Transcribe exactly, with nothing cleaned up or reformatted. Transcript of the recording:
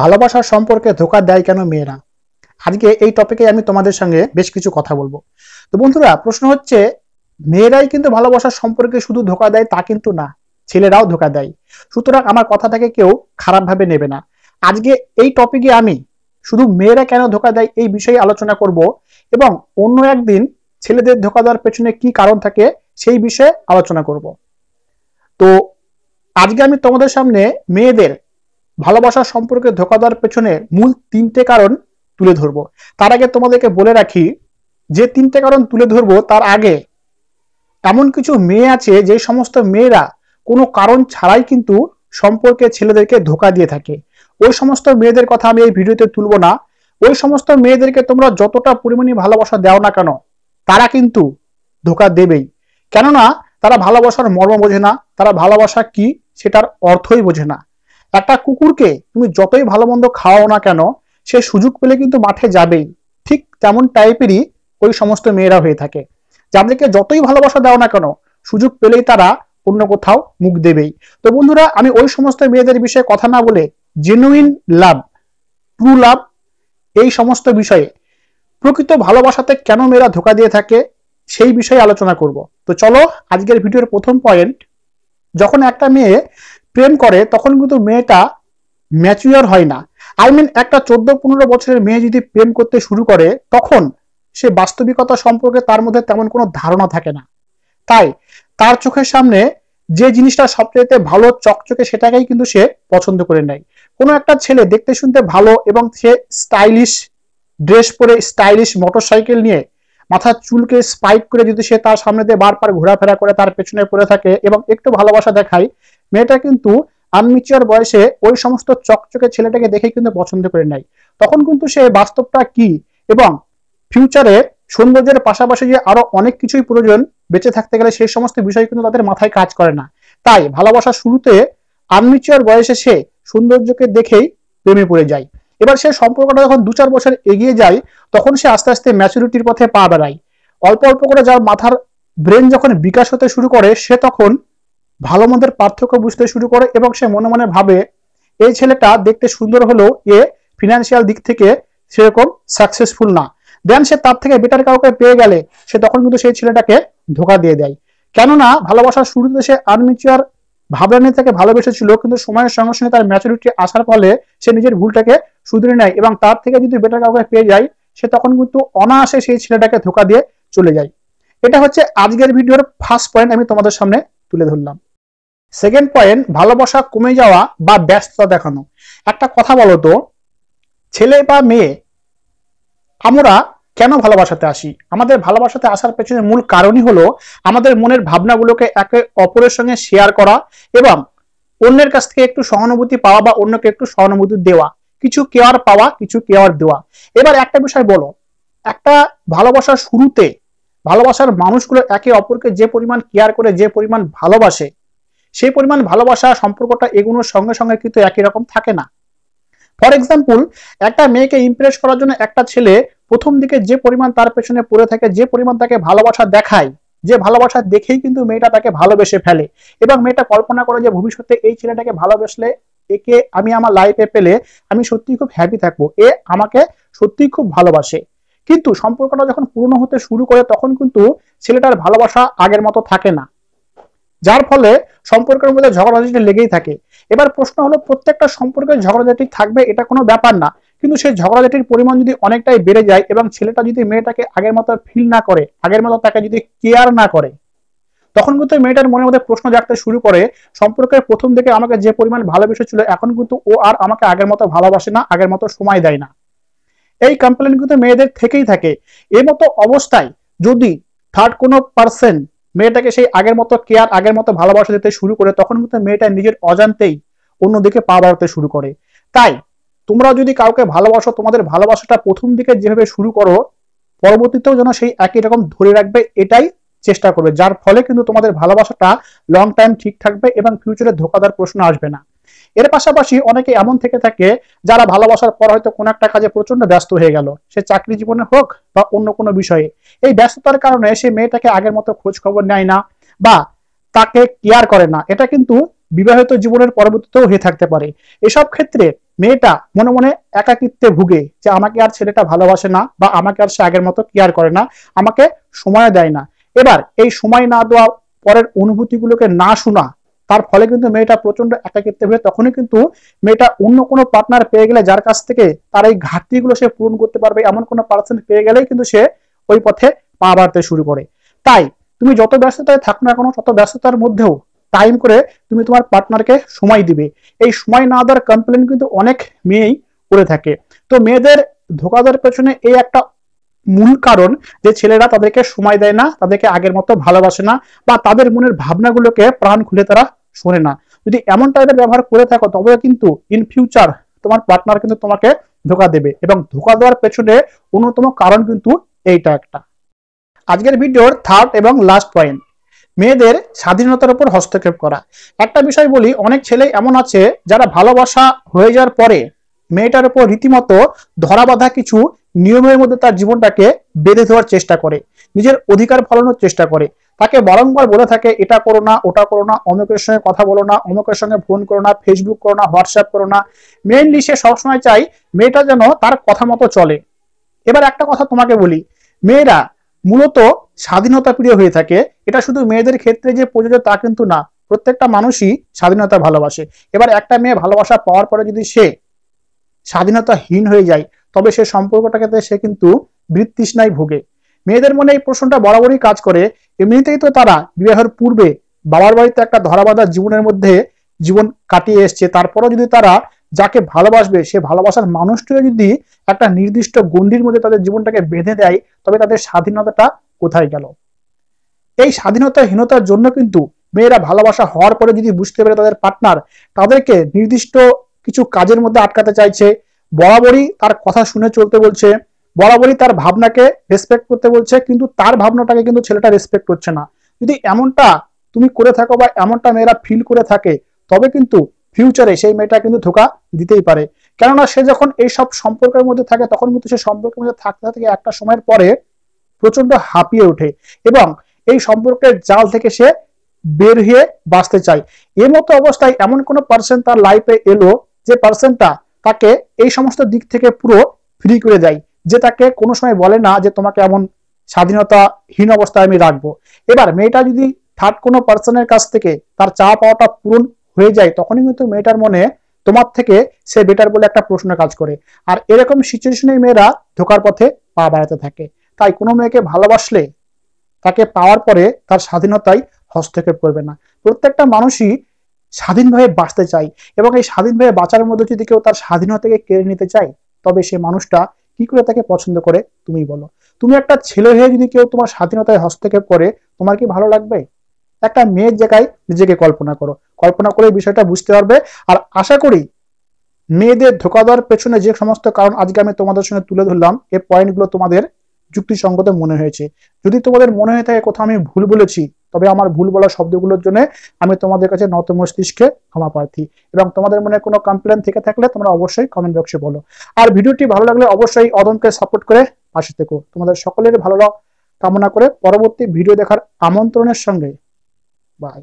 ভালোবাসার সম্পর্কে ধোঁকা দেয় কেন মেয়েরা। আজকে এই টপিকে আমি তোমাদের সঙ্গে বেশ কিছু কথা বলবো। তো বন্ধুরা, প্রশ্ন হচ্ছে মেয়েরাই কিন্তু ভালোবাসার সম্পর্কে শুধু ধোঁকা দেয় তা কিন্তু না, ছেলেরাও ধোঁকা দেয়। সুতরাং আমার কথাটাকে কেউ খারাপভাবে নেবে না। আজকে এই টপিকে আমি শুধু মেয়েরা কেন ধোঁকা দেয় এই বিষয়ে আলোচনা করব এবং অন্য একদিন ছেলেদের ধোঁকা দেওয়ার পেছনে কি কারণ থাকে সেই বিষয়ে আলোচনা করব। তো আজকে আমি তোমাদের সামনে মেয়েদের ভালোবাসার সম্পর্কে ধোঁকা দেওয়ার পেছনে মূল তিনটে কারণ তুলে ধরবো। তার আগে তোমাদেরকে বলে রাখি, যে তিনটে কারণ তুলে ধরবো তার আগে এমন কিছু মেয়ে আছে যে সমস্ত মেয়েরা কোনো কারণ ছাড়াই কিন্তু সম্পর্কে ছেলেদেরকে ধোঁকা দিয়ে থাকে। ওই সমস্ত মেয়েদের কথা আমি এই ভিডিওতে তুলবো না। ওই সমস্ত মেয়েদেরকে তোমরা যতটা পরিমাণে ভালোবাসা দাও না কেন, তারা কিন্তু ধোঁকা দেবেই। কেননা তারা ভালোবাসার মর্ম বোঝে না, তারা ভালোবাসা কি সেটার অর্থই বোঝে না। একটা কুকুরকে তুমি যতই ভালো মন্দ খাওয়াও না কেন, সে সুযোগ পেলে কিন্তু মাঠে যাবেই। ঠিক তেমন টাইপেরই ওই সমস্ত মেয়েরা হয়ে থাকে, যাদেরকে যতই ভালোবাসা দাও না কেন সুযোগ পেলেই তারা অন্য কোথাও মুখ দেবেই। তো বন্ধুরা, আমি ওই সমস্ত মেয়েদের বিষয়ে কথা না বলে জেনুইন লাভ, ট্রু লাভ, এই সমস্ত বিষয়ে প্রকৃত ভালোবাসাতে কেন মেয়েরা ধোঁকা দিয়ে থাকে সেই বিষয়ে আলোচনা করব। তো চলো আজকের ভিডিওর প্রথম পয়েন্ট, যখন একটা মেয়ে প্রেম করে তখন কিন্তু মেয়েটা ম্যাচিউর হয় না। আই মিন একটা চোদ্দ পনেরো বছরের মেয়ে যদি প্রেম করতে শুরু করে তখন সে বাস্তবিকতা সম্পর্কে তার মধ্যে তেমন কোনো ধারণা থাকে না। তাই তার চোখের সামনে যে জিনিসটা সবচেয়ে ভালো চকচকে সেটাকেই কিন্তু সে পছন্দ করে নেয়। কোনো একটা ছেলে দেখতে শুনতে ভালো এবং সে স্টাইলিশ ড্রেস পরে স্টাইলিশ মোটরসাইকেল নিয়ে মাথার চুলকে স্পাইক করে যদি সে তার সামনে দিয়ে বারবার ঘোরাফেরা করে তার পেছনে পড়ে থাকে এবং একটু ভালোবাসা দেখায়, মেয়েটা কিন্তু আনমিচিওর বয়সে ওই সমস্ত চকচকে ছেলেটাকে দেখে কিন্তু পছন্দ করে নেয়। তখন কিন্তু সে বাস্তবটা কি এবং ফিউচারে সৌন্দর্যের পাশাপাশি যে আরো অনেক কিছুই প্রয়োজন বেঁচে থাকতে গেলে, সেই সমস্ত বিষয় কিন্তু তাদের মাথায় কাজ করে না। তাই ভালোবাসা শুরুতে আনমিচিওর বয়সে সে সৌন্দর্যকে দেখেই প্রেমে পড়ে যায়। এবার সে সম্পর্কটা যখন দু চার বছর এগিয়ে যায় তখন সে আস্তে আস্তে ম্যাচুরিটির পথে পা বেড়ায়। অল্প অল্প করে যার মাথার ব্রেন যখন বিকাশ হতে শুরু করে, সে তখন ভালো মন্দের পার্থক্য বুঝতে শুরু করে এবং সে মনে মনে ভাবে এই ছেলেটা দেখতে সুন্দর হলেও এ ফিনান্সিয়াল দিক থেকে সেরকম সাকসেসফুল না, দেন সে তার থেকে বেটার কাউকে পেয়ে গেলে সে তখন কিন্তু সেই ছেলেটাকে ধোঁকা দিয়ে দেয়। কেননা ভালোবাসার শুরুতে সে আনমিচিওর ভাবনা থেকে ভালোবেসেছিল, কিন্তু সময়ের সঙ্গে সঙ্গে তার ম্যাচুরিটি আসার ফলে সে নিজের ভুলটাকে শুধরে নেয় এবং তার থেকে যদি বেটার কাউকে পেয়ে যায় সে তখন কিন্তু অনায়াসে সেই ছেলেটাকে ধোঁকা দিয়ে চলে যায়। এটা হচ্ছে আজকের ভিডিওর ফার্স্ট পয়েন্ট, আমি তোমাদের সামনে তুলে ধরলাম। সেকেন্ড পয়েন্ট, ভালোবাসা কমে যাওয়া বা ব্যস্ততা দেখানো। একটা কথা বলো তো, ছেলে বা মেয়ে আমরা কেন ভালোবাসাতে আসি? আমাদের ভালোবাসাতে আসার পেছনে মূল কারণই হলো আমাদের মনের ভাবনাগুলোকে একে অপরের সঙ্গে শেয়ার করা এবং অন্যের কাছ থেকে একটু সহানুভূতি পাওয়া বা অন্যকে একটু সহানুভূতি দেওয়া, কিছু কেয়ার পাওয়া, কিছু কেয়ার দেওয়া। এবার একটা বিষয় বলো, একটা ভালোবাসার শুরুতে ভালোবাসার মানুষগুলো একে অপরকে যে পরিমাণ কেয়ার করে, যে পরিমাণ ভালোবাসে, সেই পরিমাণ ভালোবাসা সম্পর্কটা এগুলোর সঙ্গে সঙ্গে কিন্তু একই রকম থাকে না। ফর এক্সাম্পল, একটা মেয়েকে ইমপ্রেস করার জন্য একটা ছেলে প্রথম দিকে যে পরিমাণ তার পেছনে পড়ে থাকে, যে পরিমাণ তাকে ভালোবাসা দেখায়, যে ভালোবাসা দেখেই কিন্তু মেয়েটা তাকে ভালোবেসে ফেলে এবং মেয়েটা কল্পনা করে যে ভবিষ্যতে এই ছেলেটাকে ভালোবেসলে, একে আমি আমার লাইফে পেলে আমি সত্যি খুব হ্যাপি থাকবো, এ আমাকে সত্যি খুব ভালোবাসে। কিন্তু সম্পর্কটা যখন পুরনো হতে শুরু করে তখন কিন্তু ছেলেটার ভালোবাসা আগের মতো থাকে না, যার ফলে সম্পর্কের মধ্যে ঝগড়াঝাটি লেগেই থাকে। এবার প্রশ্ন হলো, প্রত্যেকটা সম্পর্কে ঝগড়াঝাটি থাকবে, এটা কোনো ব্যাপার না, কিন্তু সেই ঝগড়াঝাটির পরিমাণ যদি অনেকটাই বেড়ে যায় এবং ছেলেটা যদি মেয়েটাকে আগের মতো ফিল না করে, আগের মতো তাকে যদি কেয়ার না করে, তখন কিন্তু মেয়েটার মনের মধ্যে প্রশ্ন জাগতে শুরু করে, সম্পর্কের প্রথম দিকে আমাকে যে পরিমাণ ভালোবেসেছিল এখন কিন্তু ও আর আমাকে আগের মতো ভালোবাসে না, আগের মতো সময় দেয় না। এই কমপ্লেন কিন্তু মেয়েদের থেকেই থাকে। এর মতো অবস্থায় যদি থার্ড কোনো পার্সন মেয়েটাকে সেই আগের মতো কেয়ার, আগের মতো ভালোবাসা দিতে শুরু করে, তখন কিন্তু মেয়েটা নিজের অজান্তেই অন্যদিকে পা বাড়াতে শুরু করে। তাই তোমরা যদি কাউকে ভালোবাসো, তোমাদের ভালোবাসাটা প্রথম দিকে যেভাবে শুরু করো পরবর্তীতেও যেন সেই একই রকম ধরে রাখবে, এটাই চেষ্টা করবে, যার ফলে কিন্তু তোমাদের ভালোবাসাটা লং টাইম ঠিক থাকবে এবং ফিউচারে ধোঁকাদার প্রশ্ন আসবে না। এর পাশাপাশি অনেকে এমন থেকে থাকে যারা ভালোবাসার পর হয়তো কোনো একটা কাজে প্রচন্ড ব্যস্ত হয়ে গেল, সে চাকরি জীবনে হোক বা অন্য কোনো বিষয়ে। এই ব্যস্ততার কারণে সে মেয়েটাকে আগের মতো খোঁজ খবর নেয় না বা তাকে কেয়ার করে না। এটা কিন্তু বিবাহিত জীবনের পরবর্তীতেও হয়ে থাকতে পারে। এসব ক্ষেত্রে মেয়েটা মনে মনে একাকিত্বে ভুগে যে আমাকে আর ছেলেটা ভালোবাসে না বা আমাকে আর সে আগের মতো কেয়ার করে না, আমাকে সময় দেয় না। এবার এই সময় না দেওয়া, পরের অনুভূতিগুলোকে না শোনা, তার ফলে কিন্তু মেয়েটা প্রচন্ড একাকিত্বে ভুগে। তখনই কিন্তু মেয়েটা অন্য কোনো পার্টনার পেয়ে গেলে, যার কাছ থেকে তার এই ঘাটতিগুলো সে পূরণ করতে পারবে, এমন কোনো পার্সন পেয়ে গেলেই কিন্তু সে ওই পথে পা বাড়তে শুরু করে। তাই তুমি যত ব্যস্ততায় থাকো না কেন, তত ব্যস্ততার মধ্যেও টাইম করে তুমি তোমার পার্টনারকে সময় দিবে। এই সময় না দেওয়ার কমপ্লেন কিন্তু অনেক মেয়েই করে থাকে। তো মেয়েদের ধোঁকা দেওয়ার পেছনে এই একটা মূল কারণ যে ছেলেরা তাদেরকে সময় দেয় না, তাদেরকে আগের মতো ভালোবাসে না, বা তাদের মনের ভাবনাগুলোকে প্রাণ খুলে তারা শোনে না। যদি এমন টাইপের ব্যবহার করে থাকো, তবে কিন্তু ইন ফিউচার তোমার পার্টনার কিন্তু তোমাকে ধোঁকা দেবে, এবং ধোঁকা দেওয়ার পেছনে অন্যতম কারণ কিন্তু এইটা একটা। আজকের ভিডিওর থার্ড এবং লাস্ট পয়েন্ট, মেয়েদের স্বাধীনতার উপর হস্তক্ষেপ করা। একটা বিষয় বলি, অনেক ছেলে এমন আছে যারা ভালোবাসা হয়ে যাওয়ার পরে মেয়েটার উপর রীতিমতো ধরাবাধা কিছু নিয়মের মধ্যে তার জীবনটাকে বেঁধে দেওয়ার চেষ্টা করে, নিজের অধিকার ফলানোর চেষ্টা করে, তাকে বারংবার বলে থাকে এটা করো না, ওটা করো না, অমুকের সঙ্গে কথা বলো না, অমুকের সঙ্গে ফোন করো না, ফেসবুক করো না, হোয়াটসঅ্যাপ করো না। মেইনলি সে সবসময় চাই মেয়েটা যেন তার কথা মতো চলে। এবার একটা কথা তোমাকে বলি, মেয়েরা মূলত স্বাধীনতা প্রিয় হয়ে থাকে। এটা শুধু মেয়েদের ক্ষেত্রে যে প্রযোজ্য তা কিন্তু না, প্রত্যেকটা মানুষই স্বাধীনতা ভালোবাসে। এবার একটা মেয়ে ভালোবাসা পাওয়ার পরে যদি সে স্বাধীনতাহীন হয়ে যায়, তবে সে সম্পর্কটাকে সে কিন্তু বৃত্তৃষ্ণায় ভোগে। মেয়েদের মনে এই প্রশ্নটা বরাবরই কাজ করে। এমনিতেই তো তারা বিবাহের পূর্বে বাবার বাড়িতে একটা ধরাবাঁধা জীবনের মধ্যে জীবন কাটিয়ে এসছে, তারপরেও যদি তারা যাকে ভালোবাসবে সে ভালোবাসার মানুষটিও যদি একটা নির্দিষ্ট গণ্ডির মধ্যে তাদের জীবনটাকে বেঁধে দেয়, তবে তাদের স্বাধীনতাটা কোথায় গেল? এই স্বাধীনতাহীনতার জন্য কিন্তু মেয়েরা ভালোবাসা হওয়ার পরে যদি বুঝতে পারে তাদের পার্টনার তাদেরকে নির্দিষ্ট কিছু কাজের মধ্যে আটকাতে চাইছে, বরাবরই তার কথা শুনে চলতে বলছে, বরাবরই তার ভাবনাকে রেসপেক্ট করতে বলছে, কিন্তু তার ভাবনাটাকে কিন্তু ছেলেটা রেসপেক্ট করছে না, যদি এমনটা তুমি করে থাকো বা এমনটা মেয়েরা ফিল করে থাকে, তবে কিন্তু ফিউচারে সেই মেয়েটা কিন্তু ধোঁকা দিতেই পারে। কেননা সে যখন এইসব সম্পর্কের মধ্যে থাকে, তখন কিন্তু সে সম্পর্কের মধ্যে থাকতে থেকে একটা সময়ের পরে প্রচন্ড হাঁপিয়ে ওঠে এবং এই সম্পর্কের জাল থেকে সে বের হয়ে বাঁচতে চায়। এর মতো অবস্থায় এমন কোনো পার্সন তার লাইফে এলো যে পার্সনটা তাকে এই সমস্ত দিক থেকে পুরো ফ্রি করে দেয়, যে তাকে কোনো সময় বলে না যে তোমাকে এমন স্বাধীনতাহীন অবস্থায় আমি রাখবো। এবার মেয়েটা যদি থার্ড কোনো পার্সনের কাছ থেকে তার চা পাওয়াটা পূরণ হয়ে যায়, তখনই কিন্তু মেয়েটার মনে তোমার থেকে সে বেটার বলে একটা প্রশ্ন কাজ করে। আর এরকম সিচুয়েশনে মেয়েরা ধোকার পথে পা বাড়াতে থাকে। তাই কোনো মেয়েকে ভালোবাসলে তাকে পাওয়ার পরে তার স্বাধীনতায় হস্তক্ষেপ করবে না। প্রত্যেকটা মানুষই স্বাধীনভাবে বাঁচতে চায়, এবং এই স্বাধীনভাবে বাঁচার মধ্যে যদি কেউ তার স্বাধীনতাকে কেড়ে নিতে চায়, তবে সে মানুষটা কি করে তাকে পছন্দ করে তুমি বলো? তুমি একটা ছেলে হয়ে যদি কেউ তোমার স্বাধীনতায় হস্তক্ষেপ করে, তোমার কি ভালো লাগবে? একটা মেয়ের জায়গায় নিজেকে কল্পনা করো, কল্পনা করে বিষয়টা বুঝতে পারবে। আর আশা করি মেয়েদের ধোঁকা দেওয়ার পেছনে যে সমস্ত কারণ আজকে আমি তোমাদের সঙ্গে তুলে ধরলাম, এই পয়েন্টগুলো তোমাদের যুক্তিসঙ্গত মনে হয়েছে। যদি তোমাদের মনে হয়ে থাকে কোথাও আমি ভুল বলেছি, তবে আমার ভুল বলা শব্দগুলোর জন্য আমি তোমাদের কাছে নত মস্তিষ্কে ক্ষমা প্রার্থী। এবং তোমাদের মনে কোনো কমপ্লেন থেকে থাকলে তোমরা অবশ্যই কমেন্ট বক্সে বলো। আর ভিডিওটি ভালো লাগলে অবশ্যই অদমকে সাপোর্ট করে পাশে থেকো। তোমাদের সকলের ভালো কামনা করে পরবর্তী ভিডিও দেখার আমন্ত্রণের সঙ্গে বাই।